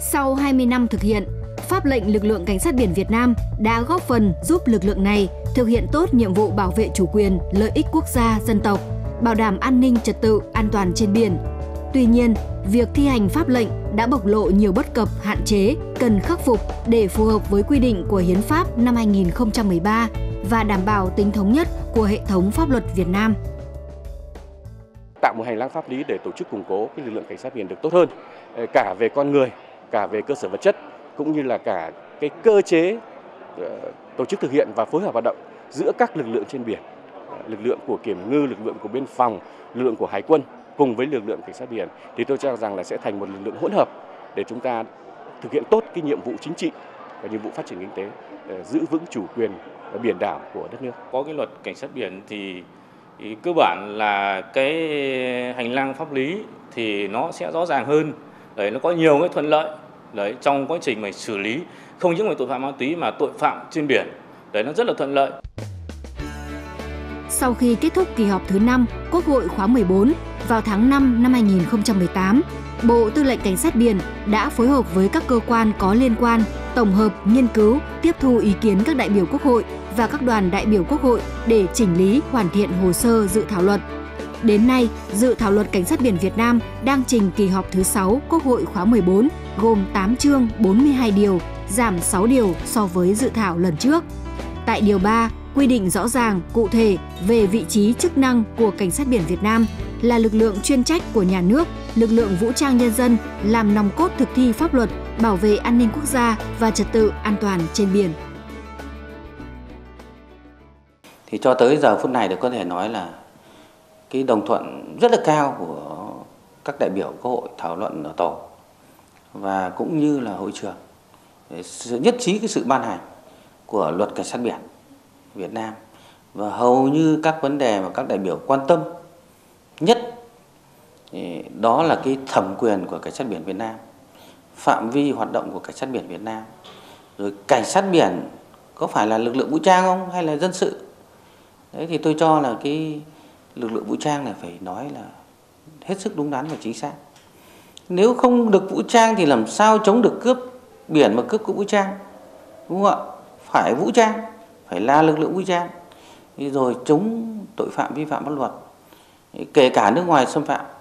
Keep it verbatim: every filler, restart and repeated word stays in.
Sau hai mươi năm thực hiện, pháp lệnh lực lượng Cảnh sát biển Việt Nam đã góp phần giúp lực lượng này thực hiện tốt nhiệm vụ bảo vệ chủ quyền, lợi ích quốc gia, dân tộc, bảo đảm an ninh trật tự, an toàn trên biển. Tuy nhiên, việc thi hành pháp lệnh đã bộc lộ nhiều bất cập, hạn chế cần khắc phục để phù hợp với quy định của Hiến pháp năm hai nghìn không trăm mười ba và đảm bảo tính thống nhất của hệ thống pháp luật Việt Nam. Tạo một hành lang pháp lý để tổ chức củng cố cái lực lượng cảnh sát biển được tốt hơn, cả về con người, cả về cơ sở vật chất, cũng như là cả cái cơ chế tổ chức thực hiện và phối hợp hoạt động giữa các lực lượng trên biển, lực lượng của kiểm ngư, lực lượng của biên phòng, lực lượng của hải quân cùng với lực lượng cảnh sát biển, thì tôi cho rằng là sẽ thành một lực lượng hỗn hợp để chúng ta thực hiện tốt cái nhiệm vụ chính trị và nhiệm vụ phát triển kinh tế, giữ vững chủ quyền biển đảo của đất nước. Có cái luật cảnh sát biển thì Ý, cơ bản là cái hành lang pháp lý thì nó sẽ rõ ràng hơn, đấy, nó có nhiều cái thuận lợi đấy trong quá trình mình xử lý không những về tội phạm ma túy mà tội phạm trên biển, đấy nó rất là thuận lợi. Sau khi kết thúc kỳ họp thứ năm Quốc hội khóa mười bốn vào tháng năm năm hai nghìn không trăm mười tám, Bộ Tư lệnh Cảnh sát biển đã phối hợp với các cơ quan có liên quan tổng hợp, nghiên cứu, tiếp thu ý kiến các đại biểu Quốc hội và các đoàn đại biểu Quốc hội để chỉnh lý, hoàn thiện hồ sơ dự thảo luật. Đến nay, dự thảo luật Cảnh sát biển Việt Nam đang trình kỳ họp thứ sáu Quốc hội khóa mười bốn gồm tám chương, bốn mươi hai điều, giảm sáu điều so với dự thảo lần trước. Tại điều ba, quy định rõ ràng, cụ thể về vị trí chức năng của Cảnh sát biển Việt Nam là lực lượng chuyên trách của nhà nước, lực lượng vũ trang nhân dân làm nòng cốt thực thi pháp luật, bảo vệ an ninh quốc gia và trật tự an toàn trên biển. Thì cho tới giờ phút này thì có thể nói là cái đồng thuận rất là cao của các đại biểu Quốc hội thảo luận ở tổ và cũng như là hội trường, sự nhất trí cái sự ban hành của luật Cảnh sát biển Việt Nam, và hầu như các vấn đề mà các đại biểu quan tâm nhất đó là cái thẩm quyền của Cảnh sát biển Việt Nam, phạm vi hoạt động của Cảnh sát biển Việt Nam, rồi cảnh sát biển có phải là lực lượng vũ trang không hay là dân sự. Đấy, thì tôi cho là cái lực lượng vũ trang này phải nói là hết sức đúng đắn và chính xác. Nếu không được vũ trang thì làm sao chống được cướp biển mà cướp cũng vũ trang, đúng không ạ? Phải vũ trang, phải là lực lượng vũ trang, rồi chống tội phạm vi phạm pháp luật, kể cả nước ngoài xâm phạm.